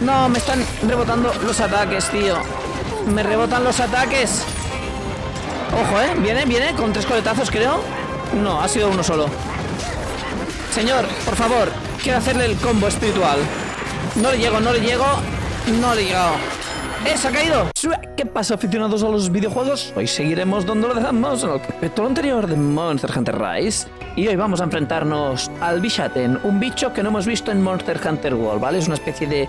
No, me están rebotando los ataques, tío. Me rebotan los ataques. Ojo, viene, viene con tres coletazos, creo. No, ha sido uno solo. Señor, por favor, quiero hacerle el combo espiritual. No le llego, no le llego. No le he llegado. ¡Se ha caído! ¿Qué pasa, aficionados a los videojuegos? Hoy seguiremos donde lo dejamos en el capítulo anterior de Monster Hunter Rise. Y hoy vamos a enfrentarnos al Bishaten, un bicho que no hemos visto en Monster Hunter World, ¿vale? Es una especie de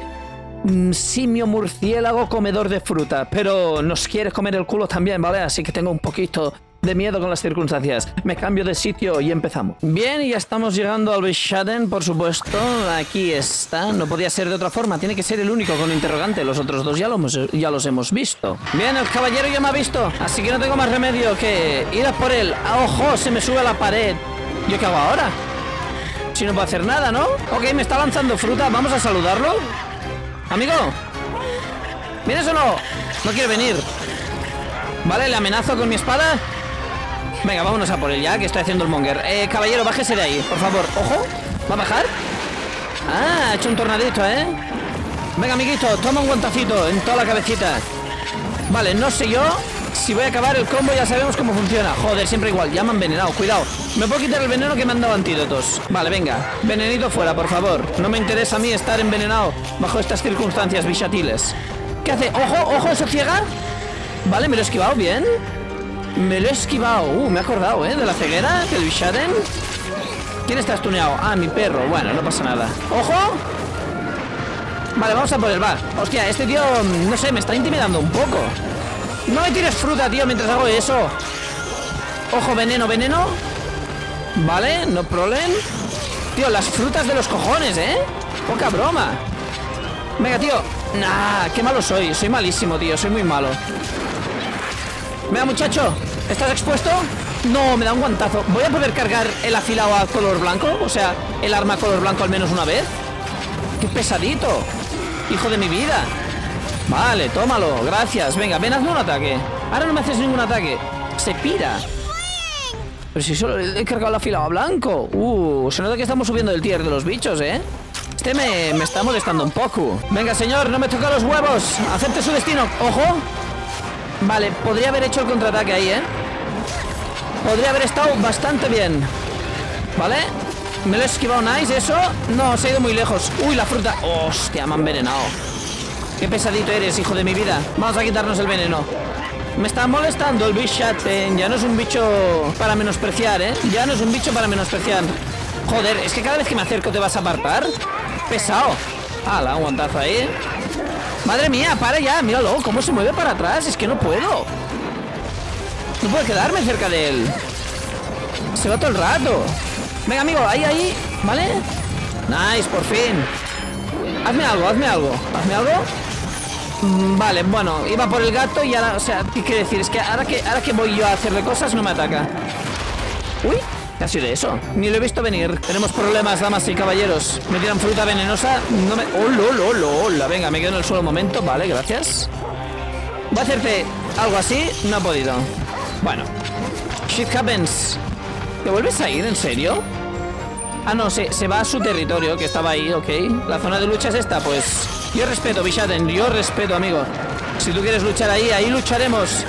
simio murciélago comedor de fruta, pero nos quiere comer el culo también, ¿vale? Así que tengo un poquito de miedo con las circunstancias. Me cambio de sitio y empezamos. Bien, y ya estamos llegando al Bishaten, por supuesto. Aquí está. No podía ser de otra forma. Tiene que ser el único con interrogante. Los otros dos ya los hemos visto. Bien, el caballero ya me ha visto. Así que no tengo más remedio que ir a por él. ¡Ojo! Se me sube a la pared. ¿Yo qué hago ahora? Si no puedo hacer nada, ¿no? Ok, me está lanzando fruta. Vamos a saludarlo. Amigo, ¿vienes o no? No quiere venir. Vale, le amenazo con mi espada. Venga, vámonos a por él ya, que estoy haciendo el monger. Caballero, bájese de ahí, por favor. Ojo, ¿va a bajar? Ah, ha hecho un tornadito, ¿eh? Venga, amiguito, toma un guantacito en toda la cabecita. Vale, no sé yo si voy a acabar el combo, ya sabemos cómo funciona. Joder, siempre igual, ya me han envenenado, cuidado. Me puedo quitar el veneno que me han dado antídotos. Vale, venga, venenito fuera, por favor. No me interesa a mí estar envenenado bajo estas circunstancias bichatiles. ¿Qué hace? ¡Ojo, ojo, eso ciega! Vale, me lo he esquivado, bien. Me lo he esquivado. Me he acordado, ¿eh? De la ceguera del Bishaten. ¿Quién está estuneado? Ah, mi perro. Bueno, no pasa nada. ¡Ojo! Vale, vamos a por el bar. Hostia, este tío, no sé, me está intimidando un poco. No me tires fruta, tío, mientras hago eso. Ojo, veneno, veneno. Vale, no problem. Tío, las frutas de los cojones, ¿eh? Poca broma. Venga, tío. Nah, qué malo soy. Soy malísimo, tío. Soy muy malo. Venga, muchacho, ¿estás expuesto? No, me da un guantazo. ¿Voy a poder cargar el afilado a color blanco? O sea, el arma a color blanco al menos una vez. ¡Qué pesadito! ¡Hijo de mi vida! Vale, tómalo, gracias. Venga, ven, hazme un ataque. Ahora no me haces ningún ataque. Se pira. Pero si solo he cargado el afilado a blanco. Se nota que estamos subiendo el tier de los bichos, ¿eh? Este me está molestando un poco. Venga, señor, no me toca los huevos. Acepte su destino. ¡Ojo! Vale, podría haber hecho el contraataque ahí, ¿eh? Podría haber estado bastante bien. ¿Vale? Me lo he esquivado, nice, eso. No, se ha ido muy lejos. Uy, la fruta. Hostia, me han envenenado. Qué pesadito eres, hijo de mi vida. Vamos a quitarnos el veneno. Me está molestando el Bishaten. Ya no es un bicho para menospreciar, ¿eh? Ya no es un bicho para menospreciar. Joder, es que cada vez que me acerco te vas a apartar. Pesado. Ala, un guantazo ahí. Madre mía, para ya, míralo, cómo se mueve para atrás. Es que no puedo. No puedo quedarme cerca de él. Se va todo el rato. Venga, amigo, ahí, ahí, ¿vale? Nice, por fin. Hazme algo, hazme algo. ¿Hazme algo? Vale, bueno, iba por el gato y ahora, o sea, ¿qué quiere decir? Es que ahora que voy yo a hacerle cosas no me ataca. Uy, ¿qué ha sido eso? Ni lo he visto venir. Tenemos problemas, damas y caballeros. Me tiran fruta venenosa. No me... ¡Hola! Venga, me quedo en el suelo un momento. Vale, gracias. Voy a hacerte algo así. No ha podido. Bueno. Shit happens. ¿Te vuelves a ir? ¿En serio? Ah, no, se va a su territorio, que estaba ahí, ok. La zona de lucha es esta, pues... Yo respeto, Bishaten. Yo respeto, amigo. Si tú quieres luchar ahí, ahí lucharemos.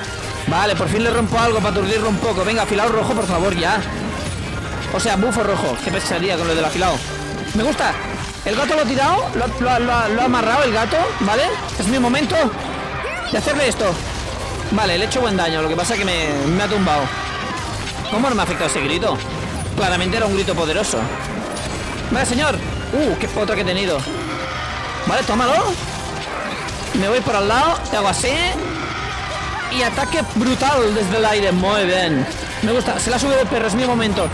Vale, por fin le rompo algo para aturdirlo un poco. Venga, afilado rojo, por favor, ya. O sea, bufo rojo. ¿Qué pensaría con lo del afilado? Me gusta. El gato lo ha tirado. Lo ha amarrado el gato. ¿Vale? Es mi momento de hacerle esto. Vale, le he hecho buen daño. Lo que pasa es que me ha tumbado. ¿Cómo no me ha afectado ese grito? Claramente era un grito poderoso. Vale, señor. Qué foto que he tenido. Vale, tómalo. Me voy por al lado. Te hago así. Y ataque brutal desde el aire. Muy bien. Me gusta. Se la ha subido el perro. Es mi momento.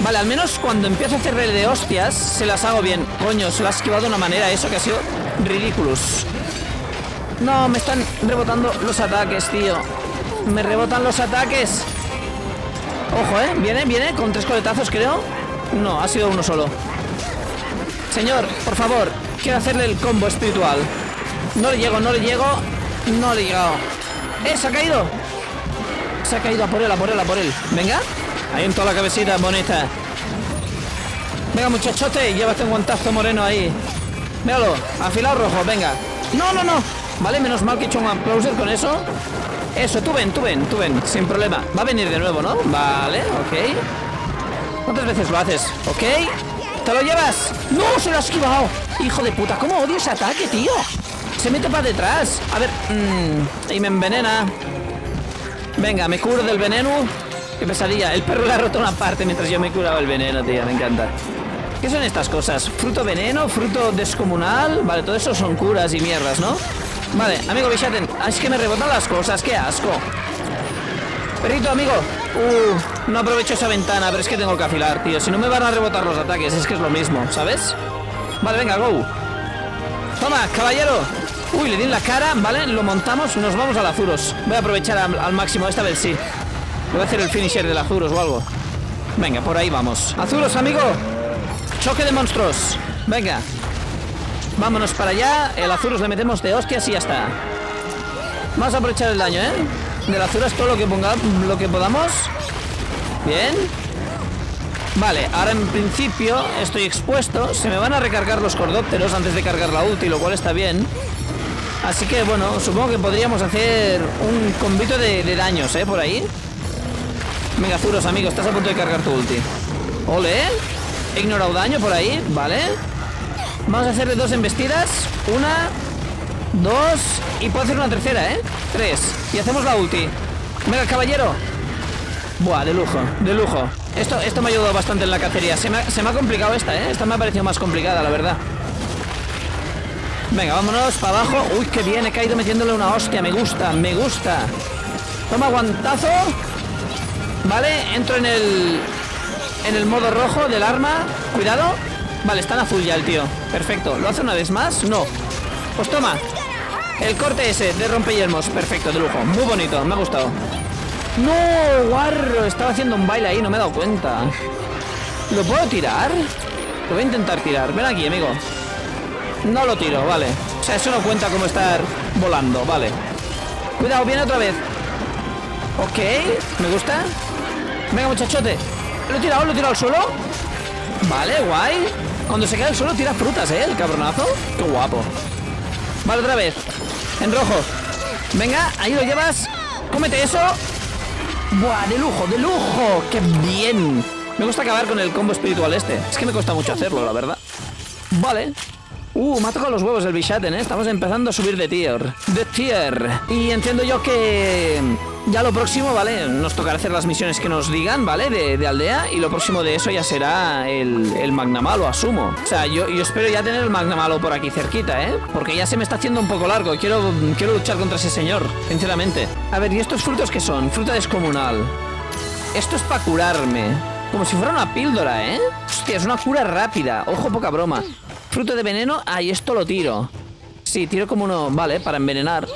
Vale, al menos cuando empiezo a hacerle de hostias, se las hago bien. Coño, se lo ha esquivado de una manera eso que ha sido ridiculous. No, me están rebotando los ataques, tío. Me rebotan los ataques. Ojo, viene, viene con tres coletazos, creo. No, ha sido uno solo. Señor, por favor, quiero hacerle el combo espiritual. No le llego, no le llego. No le he llegado. Se ha caído. Se ha caído. A por él, a por él, a por él. Venga. Ahí en toda la cabecita, bonita. Venga, muchachote, llévate un guantazo moreno ahí. Míralo, afilado rojo, venga. No, no, no. Vale, menos mal que he hecho un aplauser con eso. Eso, tú ven, sin problema. Va a venir de nuevo, ¿no? Vale, ok. ¿Cuántas veces lo haces? Ok. ¿Te lo llevas? ¡No, se lo has esquivado! Hijo de puta, ¿cómo odio ese ataque, tío? Se mete para detrás. A ver, y me envenena. Venga, me curo del veneno. Qué pesadilla, el perro le ha roto una parte mientras yo me curaba el veneno, tío, me encanta. ¿Qué son estas cosas? Fruto veneno, fruto descomunal. Vale, todo eso son curas y mierdas, ¿no? Vale, amigo Bishaten, es que me rebotan las cosas, qué asco. Perrito, amigo. No aprovecho esa ventana, pero es que tengo que afilar, tío. Si no me van a rebotar los ataques, es que es lo mismo, ¿sabes? Vale, venga, go. Toma, caballero. Uy, le di en la cara, vale, lo montamos, nos vamos al Arzuros. Voy a aprovechar al máximo, esta vez sí. Le voy a hacer el finisher del Arzuros o algo. Venga, por ahí vamos. Arzuros, amigo. Choque de monstruos. Venga. Vámonos para allá. El Arzuros le metemos de hostias y ya está. Vamos a aprovechar el daño, ¿eh? Del Arzuros todo lo que pongamos, lo que podamos. Bien. Vale, ahora en principio estoy expuesto. Se me van a recargar los cordópteros antes de cargar la ulti, lo cual está bien. Así que, bueno, supongo que podríamos hacer un combito de daños, ¿eh? Por ahí. Venga, Arzuros, amigo, estás a punto de cargar tu ulti. Ole. He ignorado daño por ahí, vale. Vamos a hacerle dos embestidas. Una, dos. Y puedo hacer una tercera, ¿eh? Tres. Y hacemos la ulti. Venga, caballero. Buah, de lujo, de lujo. Esto me ha ayudado bastante en la cacería. Se me ha complicado esta, ¿eh? Esta me ha parecido más complicada, la verdad. Venga, vámonos para abajo. Uy, qué bien, he caído metiéndole una hostia. Me gusta, me gusta. Toma guantazo. Vale, entro en el modo rojo del arma. Cuidado. Vale, está en azul ya el tío. Perfecto, ¿lo hace una vez más? No. Pues toma. El corte ese de rompehiermos. Perfecto, de lujo. Muy bonito, me ha gustado. No, guarro. Estaba haciendo un baile ahí, no me he dado cuenta. ¿Lo puedo tirar? Lo voy a intentar tirar. Ven aquí, amigo. No lo tiro, vale. O sea, eso no cuenta como estar volando, vale. Cuidado, viene otra vez. Ok, me gusta. Venga, muchachote. Lo he tirado al suelo. Vale, guay. Cuando se cae al suelo tira frutas, ¿eh? El cabronazo. Qué guapo. Vale, otra vez. En rojo. Venga, ahí lo llevas. Cómete eso. Buah, de lujo, de lujo. Qué bien. Me gusta acabar con el combo espiritual este. Es que me cuesta mucho hacerlo, la verdad. Vale. Me ha tocado los huevos el Bishaten, ¿eh? Estamos empezando a subir de tier. Y entiendo yo que ya lo próximo, ¿vale? Nos tocará hacer las misiones que nos digan, ¿vale? De aldea. Y lo próximo de eso ya será el Magnamalo, asumo. O sea, yo espero ya tener el Magnamalo por aquí cerquita, ¿eh? Porque ya se me está haciendo un poco largo. Quiero luchar contra ese señor, sinceramente. A ver, ¿y estos frutos qué son? Fruta descomunal. Esto es para curarme. Como si fuera una píldora, ¿eh? Hostia, es una cura rápida. Ojo, poca broma. Fruto de veneno. Ah, y esto lo tiro. Sí, tiro como uno. Vale, para envenenar.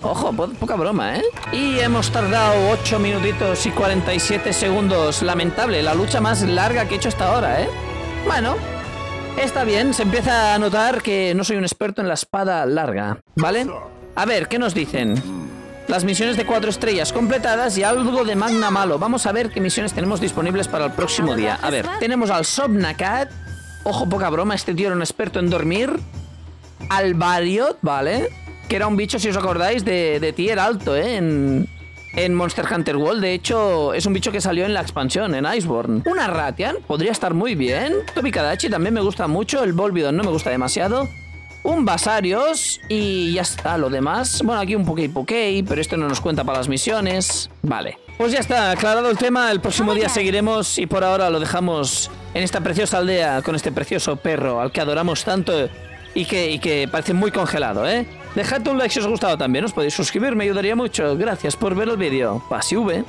Ojo, poca broma, ¿eh? Y hemos tardado 8 minutitos y 47 segundos. Lamentable, la lucha más larga que he hecho hasta ahora, ¿eh? Bueno, está bien. Se empieza a notar que no soy un experto en la espada larga, ¿vale? A ver, ¿qué nos dicen? Las misiones de 4 estrellas completadas y algo de Magnamalo. Vamos a ver qué misiones tenemos disponibles para el próximo día. A ver, tenemos al Somnacat. Ojo, poca broma, este tío era un experto en dormir. Al Barioth, ¿vale? Que era un bicho, si os acordáis, de tier alto, ¿eh? En Monster Hunter World. De hecho, es un bicho que salió en la expansión, en Iceborne. Una Rathian, podría estar muy bien. Tobi Kadachi también me gusta mucho. El Volvidon no me gusta demasiado. Un Basarios y ya está, lo demás. Bueno, aquí un pokey, pero esto no nos cuenta para las misiones. Vale. Pues ya está, aclarado el tema, el próximo día seguiremos y por ahora lo dejamos en esta preciosa aldea con este precioso perro al que adoramos tanto y que parece muy congelado, ¿eh? Dejad un like si os ha gustado también, os podéis suscribir, me ayudaría mucho. Gracias por ver el vídeo. Pasive.